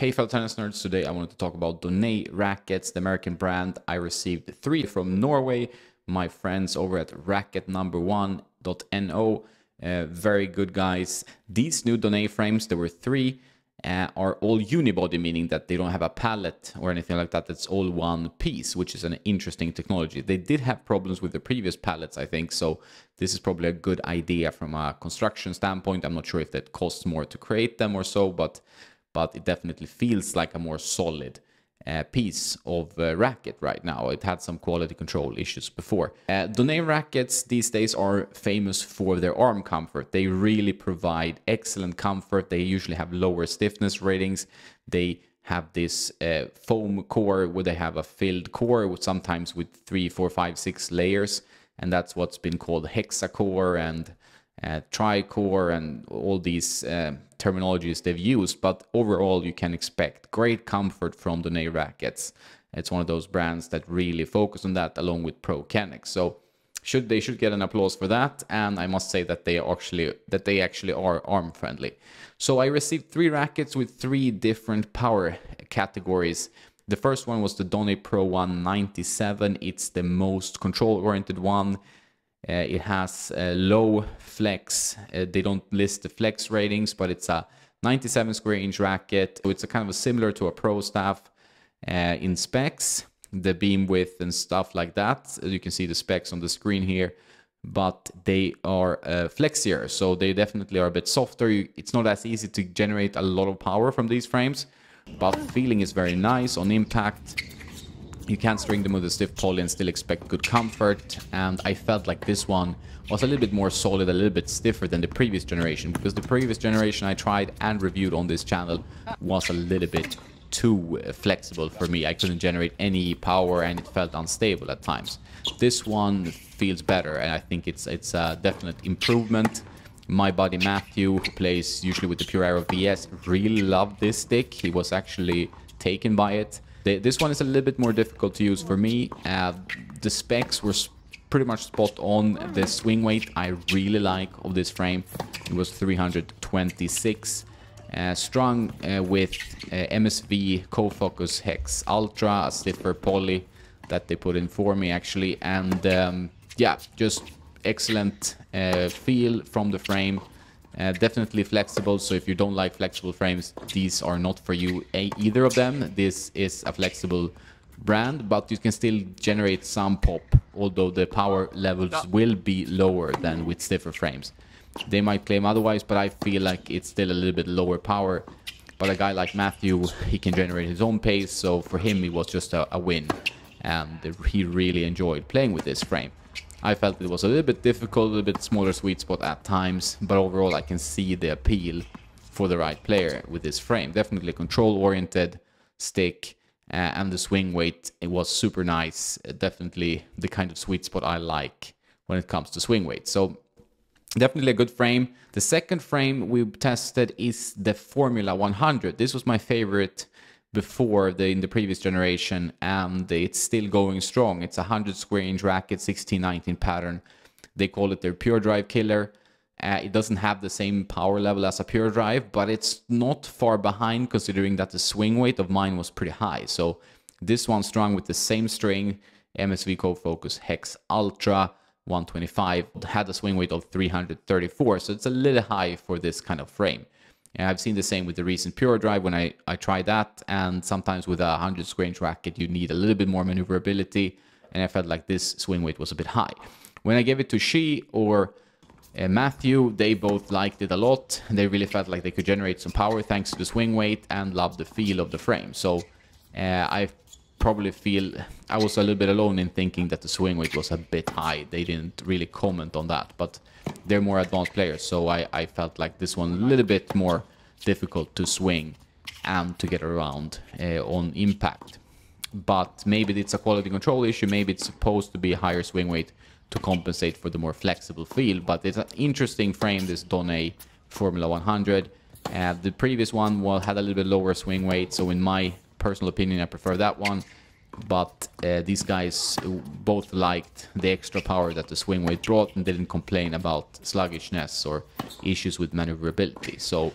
Hey fellow tennis nerds, today I wanted to talk about Donnay rackets, the American brand. I received 3 from Norway, my friends over at racketnumber1.no. Very good guys. These new Donnay frames, there were 3, are all unibody, meaning that they don't have a pallet or anything like that. It's all one piece, which is an interesting technology. They did have problems with the previous pallets, I think, so this is probably a good idea from a construction standpoint. I'm not sure if that costs more to create them or so, but it definitely feels like a more solid piece of racket right now. It had some quality control issues before. Donnay rackets these days are famous for their arm comfort. They really provide excellent comfort. They usually have lower stiffness ratings. They have this foam core where they have a filled core, with sometimes with 3, 4, 5, 6 layers. And that's what's been called hexacore and tricore and all these terminologies they've used, but overall you can expect great comfort from Donnay rackets. It's one of those brands that really focus on that, along with Pro Kennex. So they should get an applause for that. And I must say that they actually are arm friendly. So I received 3 rackets with 3 different power categories. The first one was the Donnay Pro 197. It's the most control-oriented one. It has low flex. They don't list the flex ratings, but it's a 97 square inch racket. So it's a kind of a similar to a Pro Staff in specs, the beam width and stuff like that. You can see the specs on the screen here, but they are flexier. So they definitely are a bit softer. It's not as easy to generate a lot of power from these frames, but feeling is very nice on impact. You can string them with a stiff poly and still expect good comfort. And I felt like this one was a little bit more solid, a little bit stiffer than the previous generation, because the previous generation I tried and reviewed on this channel was a little bit too flexible for me. I couldn't generate any power and it felt unstable at times. This one feels better, and I think it's a definite improvement. My buddy Matthew, who plays usually with the Pure Aero BS, really loved this stick. He was actually taken by it. This one is a little bit more difficult to use for me. The specs were pretty much spot on. The swing weight I really like of this frame. It was 326. Strung with MSV CoFocus Hex Ultra, a stiffer poly that they put in for me actually. And yeah, just excellent feel from the frame. Definitely flexible, so if you don't like flexible frames, these are not for you, either of them. This is a flexible brand, but you can still generate some pop, although the power levels will be lower than with stiffer frames. They might claim otherwise, but I feel like it's still a little bit lower power. But a guy like Matthew, he can generate his own pace, so for him it was just a win, and he really enjoyed playing with this frame. I felt it was a little bit difficult, a little bit smaller sweet spot at times, but overall I can see the appeal for the right player with this frame. Definitely control-oriented stick, and the swing weight, it was super nice. Definitely the kind of sweet spot I like when it comes to swing weight. So definitely a good frame. The second frame we tested is the Formula 100. This was my favorite before in the previous generation, and it's still going strong. It's a 100 square inch racket, 16-19 pattern. They call it their Pure Drive killer. It doesn't have the same power level as a Pure Drive, but it's not far behind, considering that the swing weight of mine was pretty high. So this one strung with the same string, MSV CoFocus Hex Ultra 125, had a swing weight of 334, so it's a little high for this kind of frame. And I've seen the same with the recent Pure Drive when I tried that, and sometimes with a 100 square inch racket you need a little bit more maneuverability, and I felt like this swing weight was a bit high. When I gave it to Xi or Matthew, they both liked it a lot. They really felt like they could generate some power thanks to the swing weight, and loved the feel of the frame. So I probably feel I was a little bit alone in thinking that the swing weight was a bit high. They didn't really comment on that, but they're more advanced players, so I felt like this one a little bit more difficult to swing and to get around on impact. But maybe it's a quality control issue. Maybe it's supposed to be a higher swing weight to compensate for the more flexible feel. But it's an interesting frame, this Donnay Formula 100. The previous one had a little bit lower swing weight, so in my personal opinion I prefer that one. But these guys both liked the extra power that the swing weight brought, and didn't complain about sluggishness or issues with maneuverability. So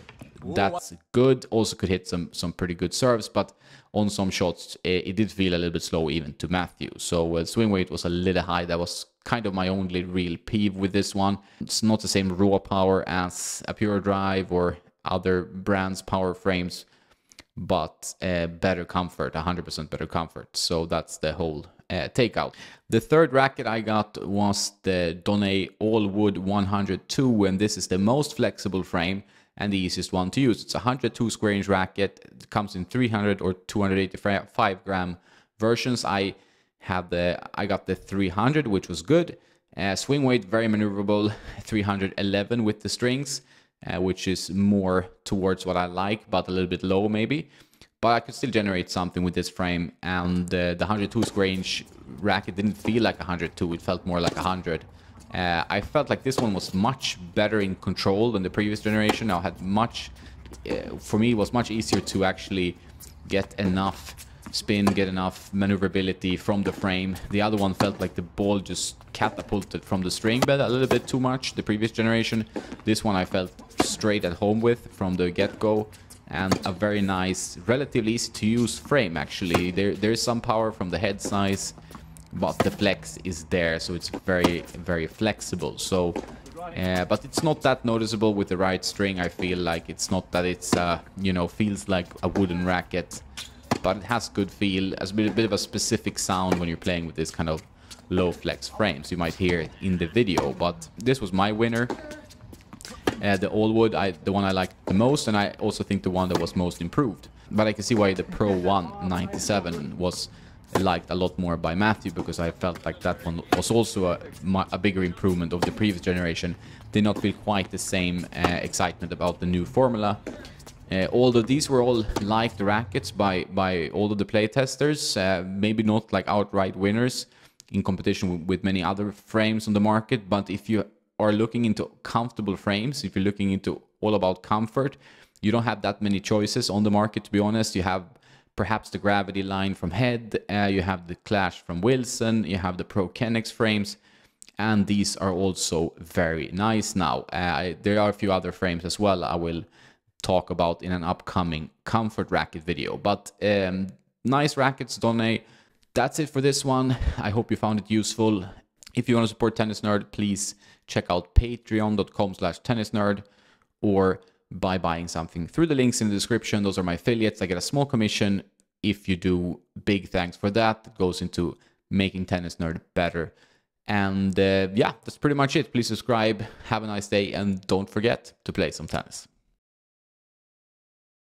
that's good. Also could hit some pretty good serves, but on some shots it did feel a little bit slow even to Matthew. So swing weight was a little high. That was kind of my only real peeve with this one. It's not the same raw power as a Pure Drive or other brands' power frames, but better comfort, 100% better comfort. So that's the whole takeout. The third racket I got was the Donnay All Wood 102, and this is the most flexible frame and the easiest one to use. It's a 102 square inch racket. It comes in 300 or 285 gram versions. I got the 300, which was good. Swing weight very maneuverable, 311 with the strings, which is more towards what I like, but a little bit low maybe. But I could still generate something with this frame, and the 102 square inch racket didn't feel like 102. It felt more like 100. I felt like this one was much better in control than the previous generation. I had much, for me, it was much easier to actually get enough spin, get enough maneuverability from the frame. The other one felt like the ball just catapulted from the string bed a little bit too much, the previous generation. This one I felt straight at home with from the get-go, and a very nice, relatively easy to use frame actually. There's some power from the head size, but the flex is there, so it's very, very flexible. So, but it's not that noticeable with the right string. I feel like it's not that it's, you know, feels like a wooden racket, but it has good feel, as a bit of a specific sound when you're playing with this kind of low flex frames. You might hear it in the video, but this was my winner. The All Wood, the one I liked the most, and I also think the one that was most improved. But I can see why the Pro 197 was liked a lot more by Matthew, because I felt like that one was also a bigger improvement of the previous generation. Did not feel quite the same excitement about the new formula. Although these were all liked rackets by all of the playtesters, maybe not like outright winners in competition with many other frames on the market. But if you are looking into comfortable frames, if you're looking into all about comfort, you don't have that many choices on the market, to be honest. You have perhaps the Gravity line from Head, you have the Clash from Wilson, you have the Pro Kennex frames, and these are also very nice now. There are a few other frames as well I will talk about in an upcoming comfort racket video, but nice rackets, Donnay. That's it for this one. I hope you found it useful. If you want to support Tennisnerd, please check out patreon.com/tennisnerd, or by buying something through the links in the description. Those are my affiliates. I get a small commission if you do. Big thanks for that. It goes into making Tennisnerd better. And yeah, that's pretty much it. Please subscribe. Have a nice day, and don't forget to play some tennis.